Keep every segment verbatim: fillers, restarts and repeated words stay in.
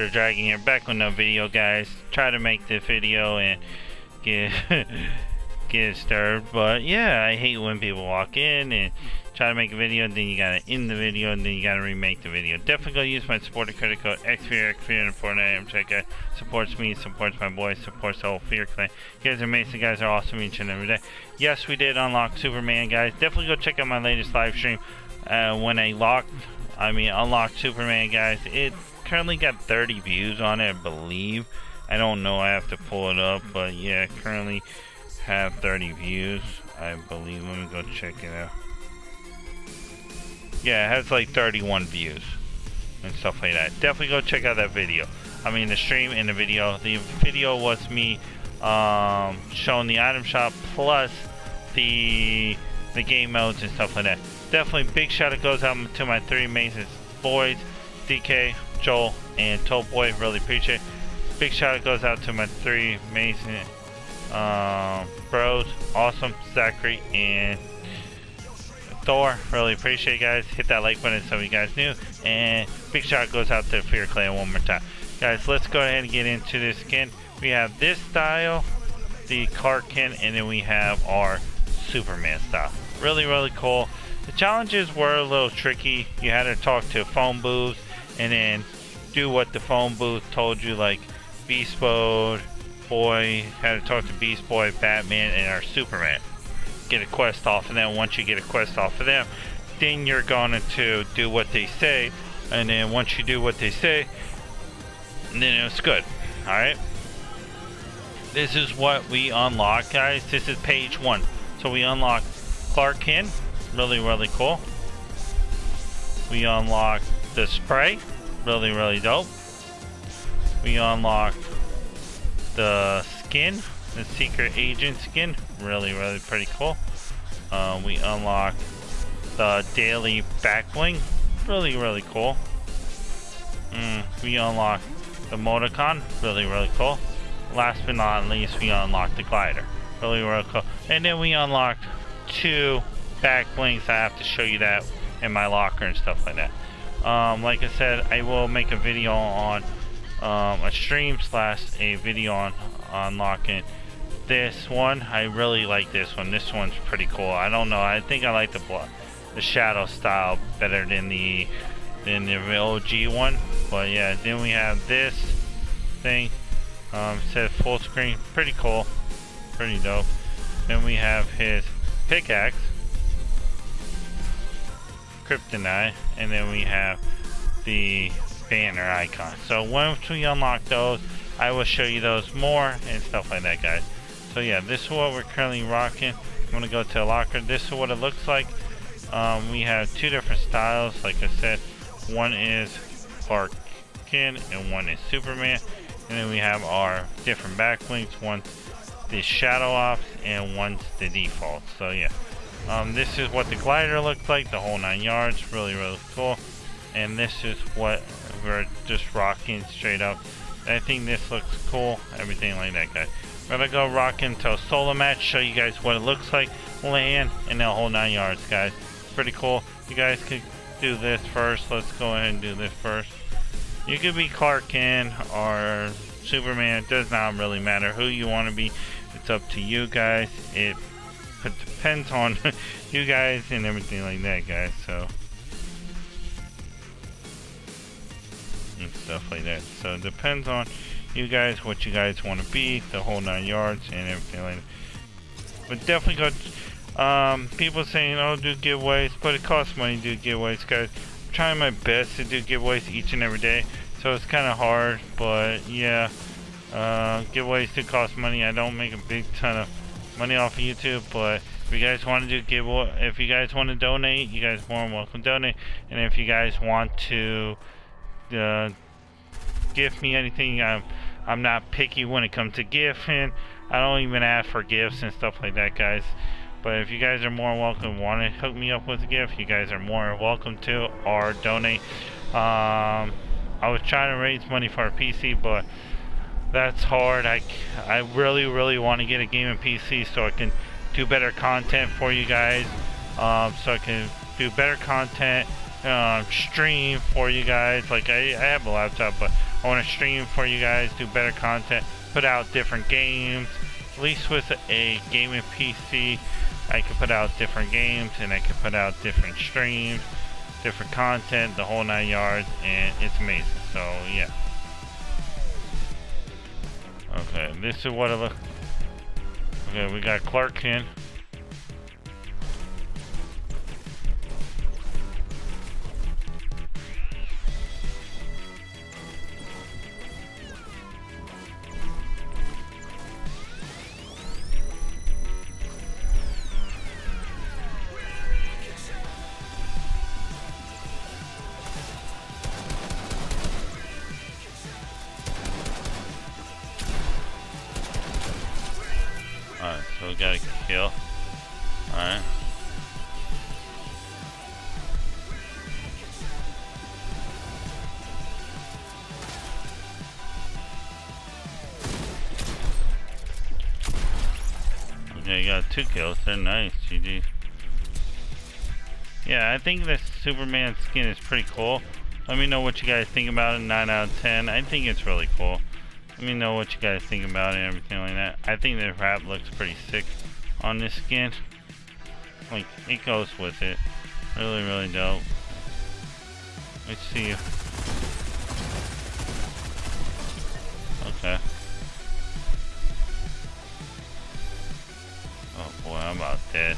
Fear Dragon here, back with another video, guys. Try to make the video and get get disturbed, but yeah, I hate when people walk in and try to make a video, and then you gotta end the video, and then you gotta remake the video. Definitely go use my supporter credit code X Fear, X Fear, and Fortnite. Check out, supports me, supports my boys, supports the whole Fear Clan. You guys are amazing, guys are awesome each and every day. Yes, we did unlock Superman, guys. Definitely go check out my latest live stream uh, when I locked, I mean, unlocked Superman, guys. It currently got thirty views on it, I believe. I don't know, I have to pull it up, but yeah, currently have thirty views, I believe. Let me go check it out. Yeah, it has like thirty-one views and stuff like that. Definitely go check out that video. I mean, the stream and the video. The video was me um, showing the item shop plus the the game modes and stuff like that. Definitely big shout out goes out to my three amazing boys, D K, Joel, and Towboy. Really appreciate it. Big shout out goes out to my three amazing um, bros, awesome, Zachary, and Thor. Really appreciate it, guys. Hit that like button so you guys knew, and big shout out goes out to Fear Clan one more time, guys. Let's go ahead and get into this skin. We have this style, the Clark Kent, and then we have our Superman style. Really, really cool. The challenges were a little tricky. You had to talk to phone booths and then do what the phone booth told you, like Beast Boy, Boy had to talk to Beast Boy, Batman, and our Superman. Get a quest off of them. Once you get a quest off of them, then you're going to do what they say, and then once you do what they say, then it's good. All right, this is what we unlock, guys. This is page one. So we unlock Clark Kent. Really, really cool. We unlock the spray. Really, really dope. We unlock the skin, the secret agent skin. Really, really pretty cool. Uh, we unlock the daily backbling. Really, really cool. Mm, we unlock the Moticon. Really, really cool. Last but not least, we unlock the glider. Really, really cool. And then we unlock two backblings. I have to show you that in my locker and stuff like that. Um, like I said, I will make a video on um, a stream slash a video on unlocking this one. I really like this one. This one's pretty cool. I don't know. I think I like the blood, the shadow style better than the than the O G one. But yeah, then we have this thing. Um, it said full screen. Pretty cool. Pretty dope. Then we have his pickaxe, Kryptonite, and then we have the banner icon. So once we unlock those, I will show you those more and stuff like that, guys. So yeah, this is what we're currently rocking. I'm gonna go to a locker. This is what it looks like. Um, we have two different styles, like I said. One is Clark Kent and one is Superman. And then we have our different backlinks. One's the shadow ops and one's the default. So yeah, um, this is what the glider looks like. The whole nine yards. Really, really cool. And this is what we're just rocking straight up. I think this looks cool. Everything like that, guys. We're gonna go rock into a solo match, show you guys what it looks like, land, and the whole nine yards, guys. Pretty cool. You guys could do this first. Let's go ahead and do this first. You could be Clark Kent or Superman. It does not really matter who you want to be. It's up to you guys. It depends on you guys and everything like that, guys. So and stuff like that. So it depends on you guys, what you guys want to be, the whole nine yards and everything like that. But definitely go, um, people saying, oh, do giveaways, but it costs money to do giveaways, guys. I'm trying my best to do giveaways each and every day, so it's kind of hard, but yeah, uh, giveaways do cost money. I don't make a big ton of money off of YouTube, but if you guys want to do giveaway, if you guys want to donate, you guys are more than welcome to donate, and if you guys want to Uh, gift me anything, I'm I'm not picky when it comes to gifting. I don't even ask for gifts and stuff like that, guys. But if you guys are more welcome, want to hook me up with a gift, you guys are more welcome to, or donate. Um, I was trying to raise money for a P C, but that's hard. I I really really want to get a game on P C so I can do better content for you guys. Um, so I can do better content. Um, stream for you guys. Like I, I have a laptop, but I want to stream for you guys, do better content, put out different games. At least with a gaming P C, I can put out different games, and I can put out different streams, different content, the whole nine yards, and it's amazing. So yeah. Okay, this is what it looks. Okay, we got Clark Kent. Two kills, they're nice, G G. Yeah, I think this Superman skin is pretty cool. Let me know what you guys think about it. nine out of ten. I think it's really cool. Let me know what you guys think about it and everything like that. I think the wrap looks pretty sick on this skin. Like, it goes with it. Really, really dope. Let's see. Okay. Boy, I'm about dead.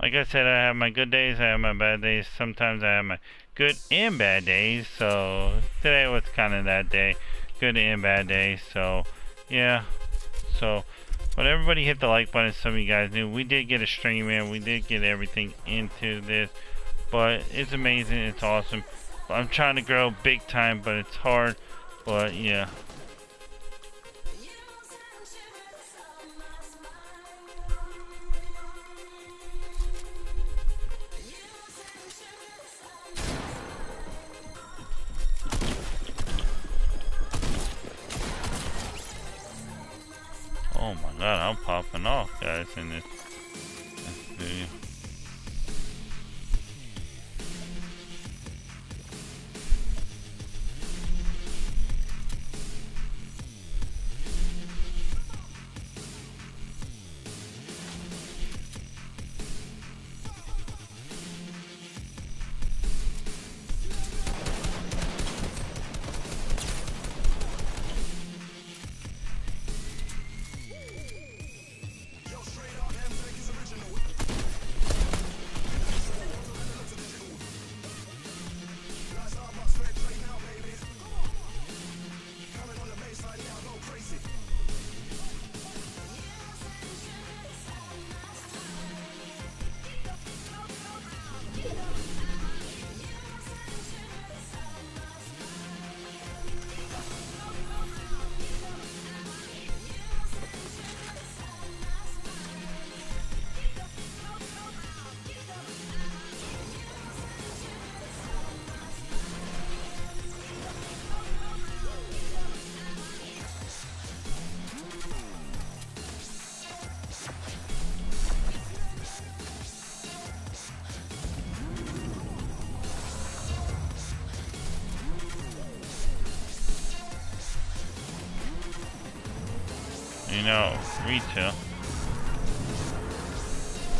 Like I said, I have my good days, I have my bad days. Sometimes I have my good and bad days. So today was kind of that day, good and bad day. So yeah. So, but everybody hit the like button. Some of you guys knew we did get a stream in. We did get everything into this, but it's amazing. It's awesome. I'm trying to grow big time, but it's hard. But yeah. Oh my god, I'm popping off, guys, in this video. You know, retail.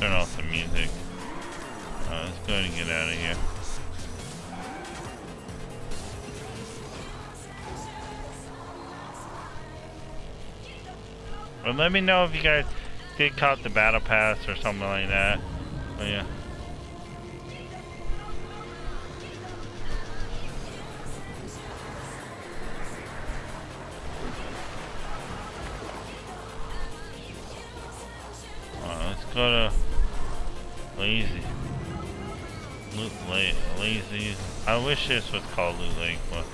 Turn off the music. Uh, let's go ahead and get out of here. But let me know if you guys did cop the battle pass or something like that. Oh, yeah. Alright, let's go to lazy. Loot late, lazy. I wish this was called loot late, but.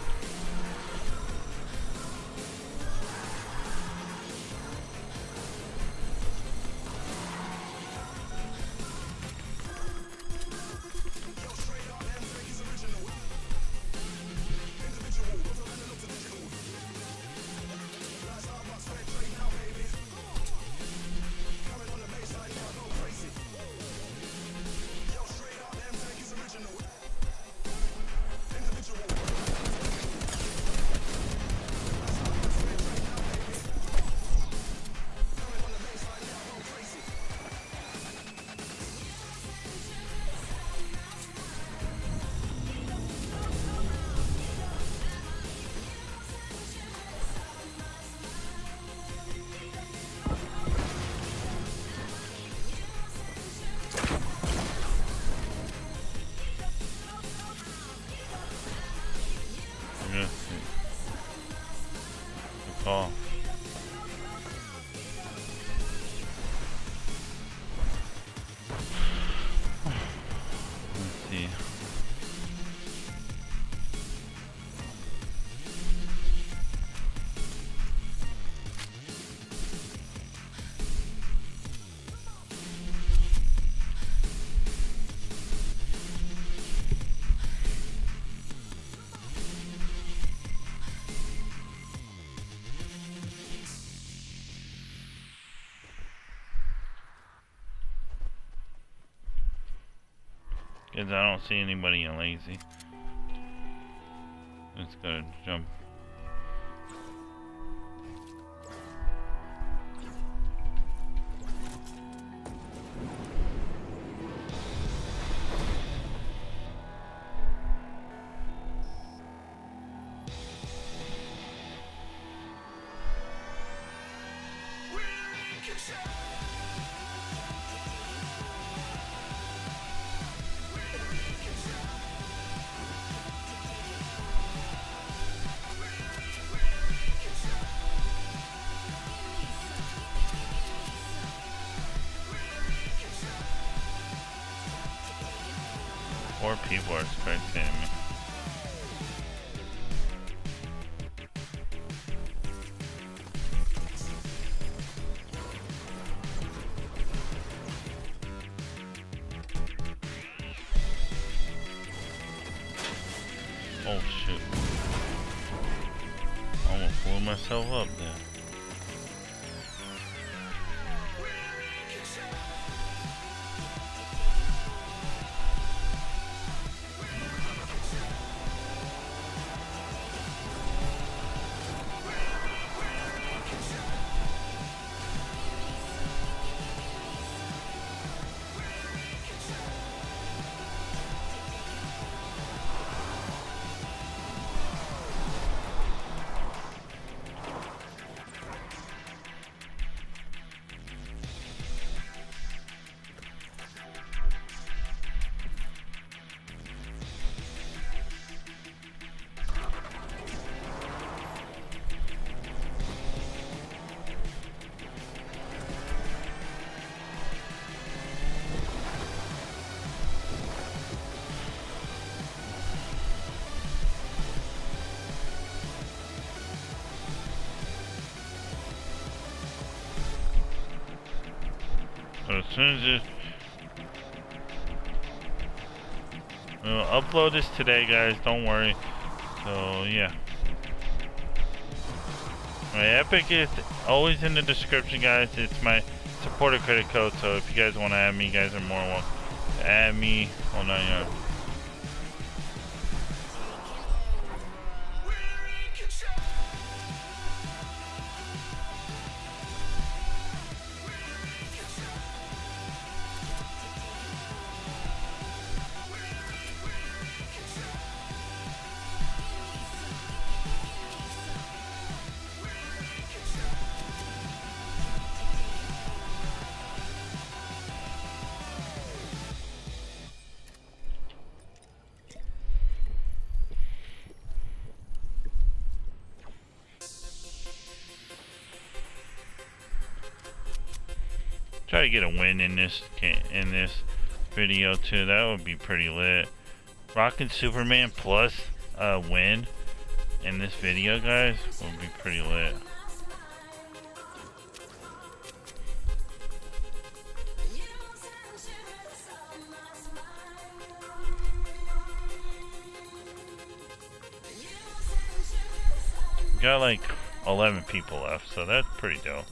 Oh. Let's see. Because I don't see anybody in lazy. Let's go jump. Four people are spectating me. Oh shit. I almost blew myself up there. As soon as this, we'll upload this today, guys. Don't worry. So yeah, my Epic is always in the description, guys. It's my supporter credit code. So if you guys want to add me, you guys are more welcome. Add me. Oh no, yeah. try to get a win in this in this video too. That would be pretty lit. Rocking Superman plus a win in this video, guys, would be pretty lit. Got like eleven people left, so that's pretty dope.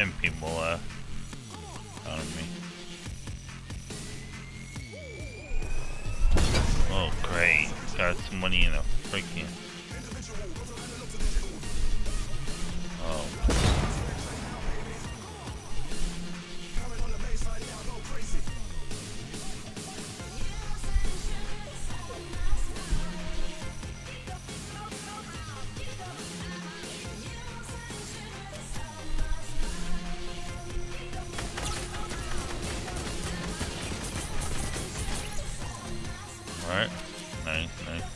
And people uh on me. Oh great. Got some money in a freaking. Oh. Alright, nice, nice. I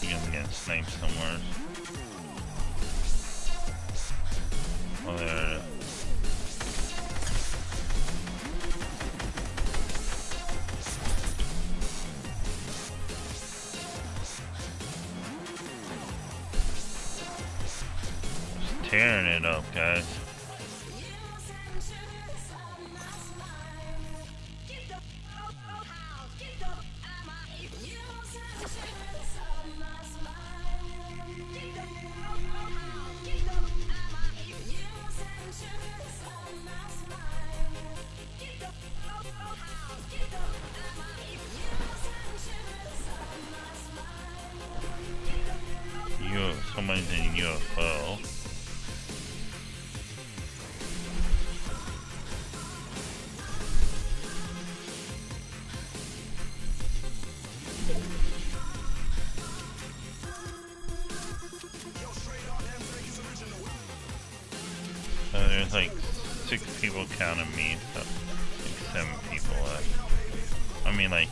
think I'm getting sniped somewhere. Oh, there it is. Tearing it up, guys. You, somebody's in U F O. Uh, there's like six people counting me, so like seven people left. I mean like,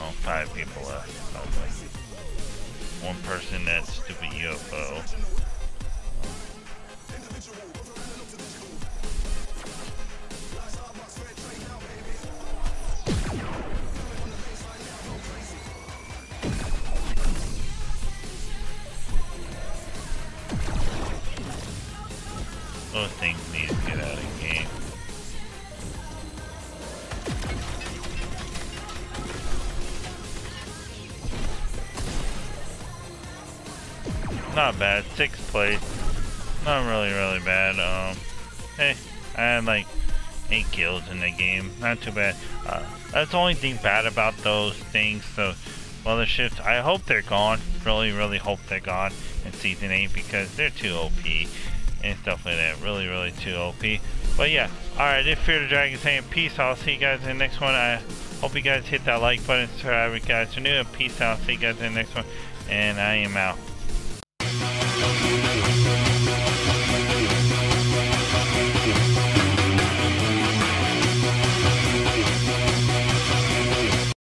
oh, five people left. So like one person, that stupid U F O. Those things need to get out of the game. Not bad, sixth place. Not really, really bad. Um, hey, I had like eight kills in the game. Not too bad. Uh, that's the only thing bad about those things. So, motherships. I hope they're gone. Really, really hope they're gone in season eight because they're too O P. And stuff like that. Really, really too O P. But yeah. Alright, it's Fear the Dragon saying peace. I'll see you guys in the next one. I hope you guys hit that like button. Subscribe if you guys are new. Peace out. See you guys in the next one. And I am out.